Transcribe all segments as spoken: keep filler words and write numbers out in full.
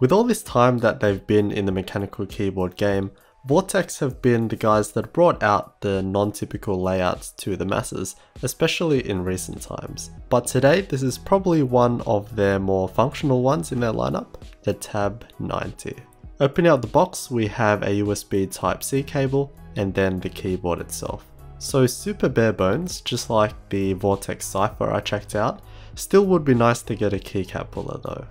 With all this time that they've been in the mechanical keyboard game, Vortex have been the guys that brought out the non-typical layouts to the masses, especially in recent times. But today, this is probably one of their more functional ones in their lineup, the Tab ninety. Opening out the box, we have a U S B Type C cable and then the keyboard itself. So super bare bones, just like the Vortex Cypher I checked out. Still would be nice to get a keycap puller though.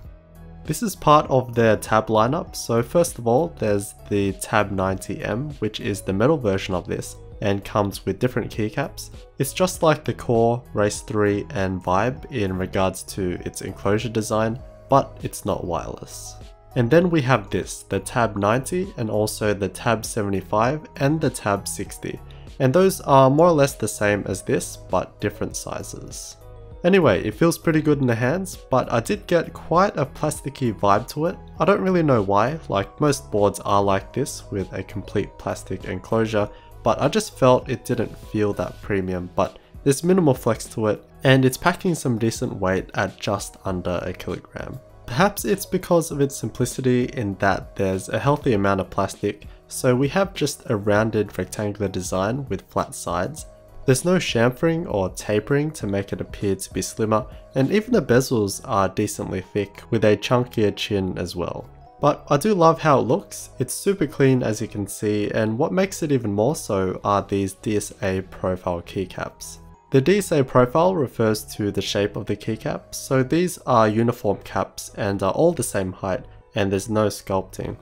This is part of their Tab lineup, so first of all there's the Tab ninety M, which is the metal version of this and comes with different keycaps. It's just like the Core, Race three and Vibe in regards to its enclosure design, but it's not wireless. And then we have this, the Tab ninety and also the Tab seventy-five and the Tab sixty, and those are more or less the same as this but different sizes. Anyway, it feels pretty good in the hands, but I did get quite a plasticky vibe to it. I don't really know why, like most boards are like this with a complete plastic enclosure, but I just felt it didn't feel that premium, but there's minimal flex to it and it's packing some decent weight at just under a kilogram. Perhaps it's because of its simplicity in that there's a healthy amount of plastic, so we have just a rounded rectangular design with flat sides. There's no chamfering or tapering to make it appear to be slimmer, and even the bezels are decently thick with a chunkier chin as well. But I do love how it looks. It's super clean as you can see, and what makes it even more so are these D S A profile keycaps. The D S A profile refers to the shape of the keycap, so these are uniform caps and are all the same height and there's no sculpting.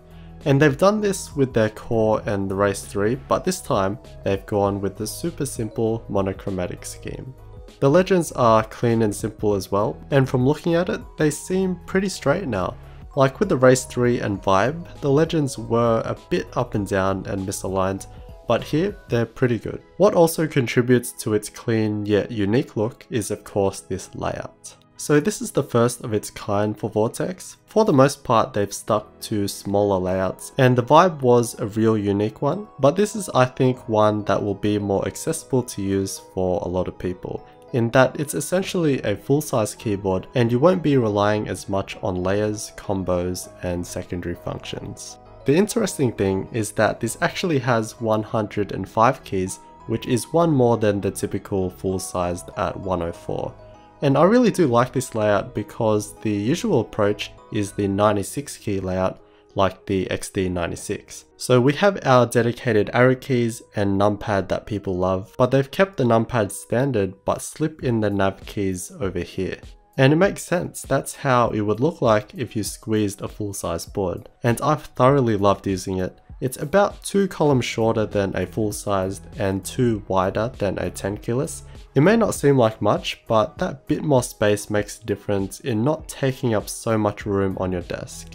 And they've done this with their Core and the Race three, but this time they've gone with the super simple monochromatic scheme. The legends are clean and simple as well, and from looking at it, they seem pretty straight now. Like with the Race three and Vibe, the legends were a bit up and down and misaligned, but here they're pretty good. What also contributes to its clean yet unique look is of course this layout. So this is the first of its kind for Vortex. For the most part they've stuck to smaller layouts and the Vibe was a real unique one, but this is I think one that will be more accessible to use for a lot of people, in that it's essentially a full-size keyboard and you won't be relying as much on layers, combos and secondary functions. The interesting thing is that this actually has one hundred five keys, which is one more than the typical full-sized at one hundred four. And I really do like this layout because the usual approach is the ninety-six key layout like the X D ninety-six. So we have our dedicated arrow keys and numpad that people love, but they've kept the numpad standard but slip in the nav keys over here. And it makes sense, that's how it would look like if you squeezed a full-size board. And I've thoroughly loved using it. It's about two columns shorter than a full-sized and two wider than a ten kilos. It may not seem like much, but that bit more space makes a difference in not taking up so much room on your desk.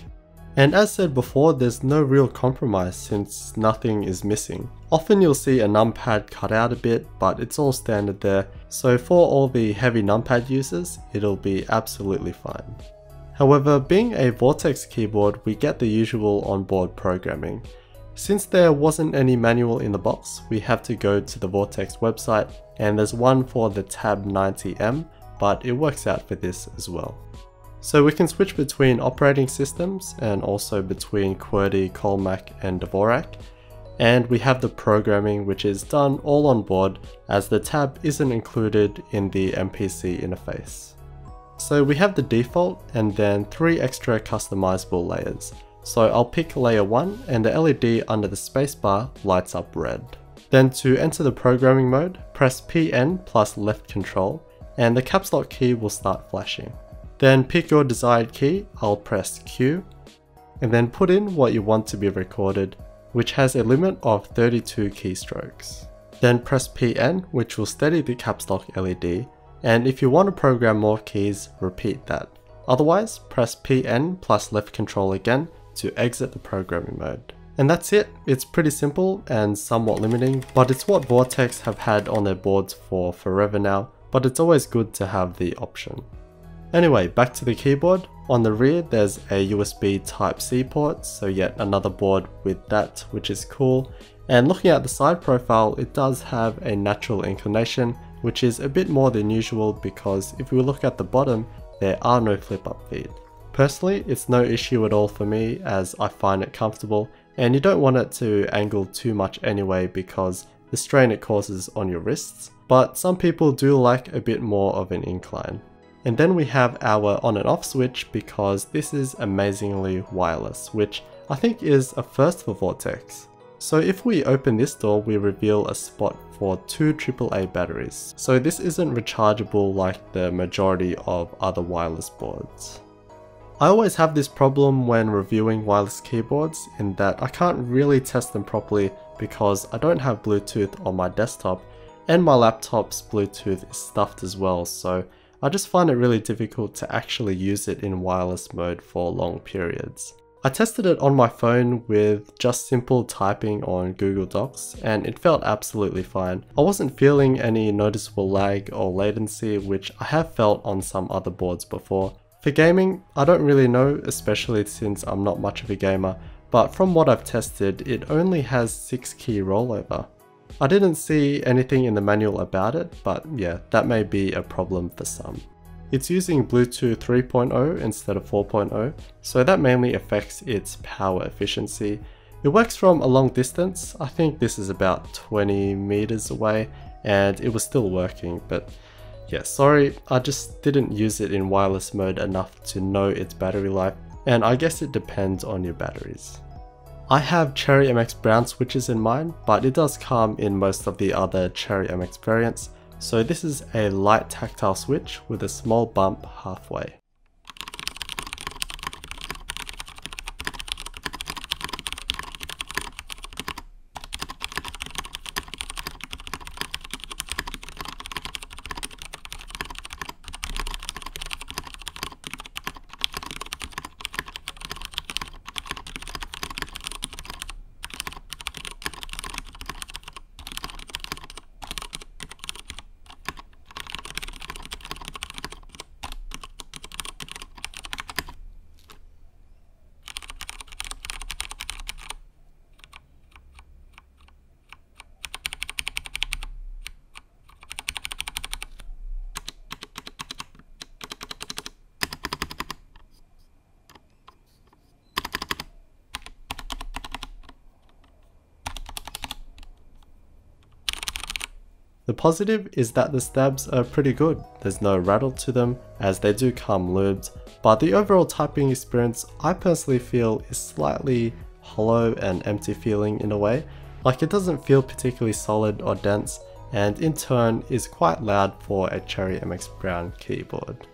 And as said before, there's no real compromise since nothing is missing. Often you'll see a numpad cut out a bit, but it's all standard there, so for all the heavy numpad users, it'll be absolutely fine. However, being a Vortex keyboard, we get the usual onboard programming. Since there wasn't any manual in the box, we have to go to the Vortex website, and there's one for the Tab ninety M, but it works out for this as well. So we can switch between operating systems and also between QWERTY, Colmac and Dvorak. And we have the programming, which is done all on board as the tab isn't included in the M P C interface. So we have the default and then three extra customizable layers. So I'll pick layer one and the L E D under the spacebar lights up red. Then to enter the programming mode, press P N plus left control and the caps lock key will start flashing. Then pick your desired key, I'll press Q, and then put in what you want to be recorded, which has a limit of thirty-two keystrokes. Then press P N, which will steady the caps lock L E D, and if you want to program more keys, repeat that. Otherwise, press P N plus left control again to exit the programming mode. And that's it, it's pretty simple and somewhat limiting, but it's what Vortex have had on their boards for forever now, but it's always good to have the option. Anyway, back to the keyboard. On the rear there's a U S B Type C port, so yet another board with that, which is cool. And looking at the side profile, it does have a natural inclination, which is a bit more than usual because if we look at the bottom, there are no flip-up feet. Personally, it's no issue at all for me as I find it comfortable, and you don't want it to angle too much anyway because the strain it causes on your wrists, but some people do like a bit more of an incline. And then we have our on and off switch because this is amazingly wireless, which I think is a first for Vortex. So if we open this door, we reveal a spot for two triple A batteries. So this isn't rechargeable like the majority of other wireless boards. I always have this problem when reviewing wireless keyboards in that I can't really test them properly because I don't have Bluetooth on my desktop and my laptop's Bluetooth is stuffed as well, so I just find it really difficult to actually use it in wireless mode for long periods. I tested it on my phone with just simple typing on Google Docs and it felt absolutely fine. I wasn't feeling any noticeable lag or latency, which I have felt on some other boards before. For gaming, I don't really know, especially since I'm not much of a gamer, but from what I've tested, it only has six key rollover. I didn't see anything in the manual about it, but yeah, that may be a problem for some. It's using Bluetooth three point oh instead of four point oh, so that mainly affects its power efficiency. It works from a long distance, I think this is about twenty meters away, and it was still working, but yeah, sorry, I just didn't use it in wireless mode enough to know its battery life, and I guess it depends on your batteries. I have Cherry M X Brown switches in mine, but it does come in most of the other Cherry M X variants. So this is a light tactile switch with a small bump halfway. The positive is that the stabs are pretty good, there's no rattle to them as they do come lubed, but the overall typing experience I personally feel is slightly hollow and empty feeling in a way, like it doesn't feel particularly solid or dense and in turn is quite loud for a Cherry M X Brown keyboard.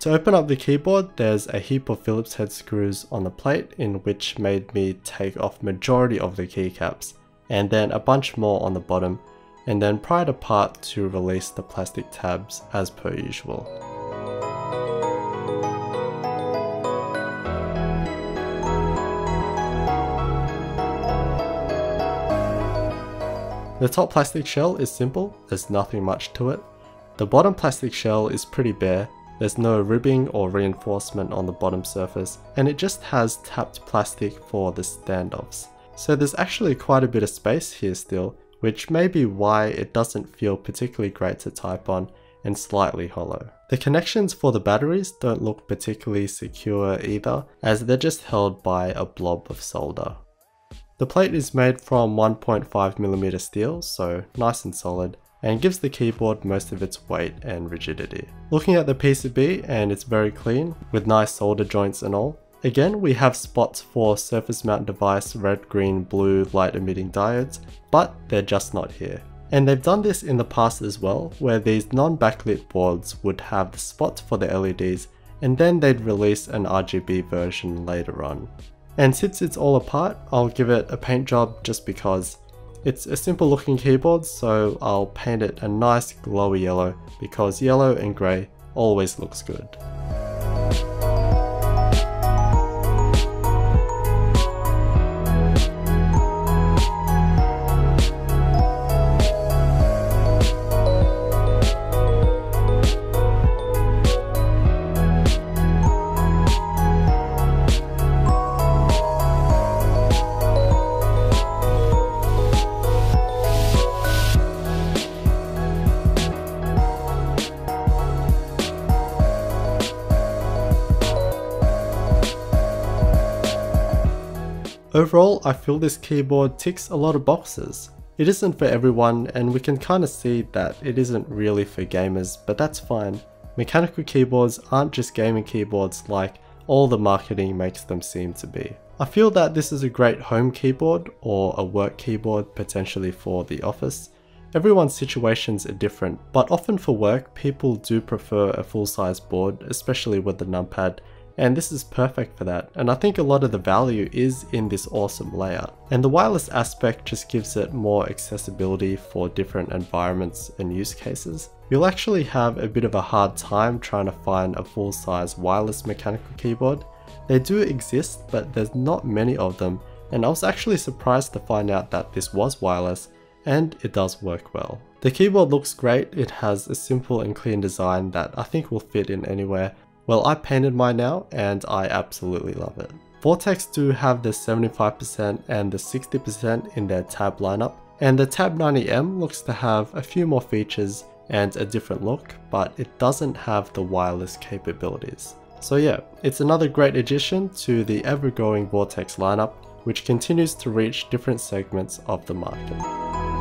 To open up the keyboard there's a heap of Phillips head screws on the plate in which made me take off majority of the keycaps and then a bunch more on the bottom, and then pry it apart to release the plastic tabs as per usual. The top plastic shell is simple, there's nothing much to it. The bottom plastic shell is pretty bare, there's no ribbing or reinforcement on the bottom surface, and it just has tapped plastic for the standoffs. So there's actually quite a bit of space here still, which may be why it doesn't feel particularly great to type on and slightly hollow. The connections for the batteries don't look particularly secure either, as they're just held by a blob of solder. The plate is made from one point five millimeter steel, so nice and solid, and gives the keyboard most of its weight and rigidity. Looking at the P C B, and it's very clean, with nice solder joints and all. Again, we have spots for surface mount device, red, green, blue light emitting diodes, but they're just not here. And they've done this in the past as well, where these non-backlit boards would have the spots for the L E Ds and then they'd release an R G B version later on. And since it's all apart, I'll give it a paint job just because it's a simple looking keyboard, so I'll paint it a nice glowy yellow because yellow and grey always looks good. Overall, I feel this keyboard ticks a lot of boxes. It isn't for everyone, and we can kinda see that it isn't really for gamers, but that's fine. Mechanical keyboards aren't just gaming keyboards like all the marketing makes them seem to be. I feel that this is a great home keyboard or a work keyboard potentially for the office. Everyone's situations are different, but often for work people do prefer a full-size board, especially with the numpad, and this is perfect for that, and I think a lot of the value is in this awesome layout. And the wireless aspect just gives it more accessibility for different environments and use cases. You'll actually have a bit of a hard time trying to find a full-size wireless mechanical keyboard. They do exist, but there's not many of them, and I was actually surprised to find out that this was wireless, and it does work well. The keyboard looks great. It has a simple and clean design that I think will fit in anywhere. Well, I painted mine now and I absolutely love it. Vortex do have the seventy-five percent and the sixty percent in their Tab lineup, and the Tab ninety M looks to have a few more features and a different look, but it doesn't have the wireless capabilities. So yeah, it's another great addition to the ever-growing Vortex lineup, which continues to reach different segments of the market.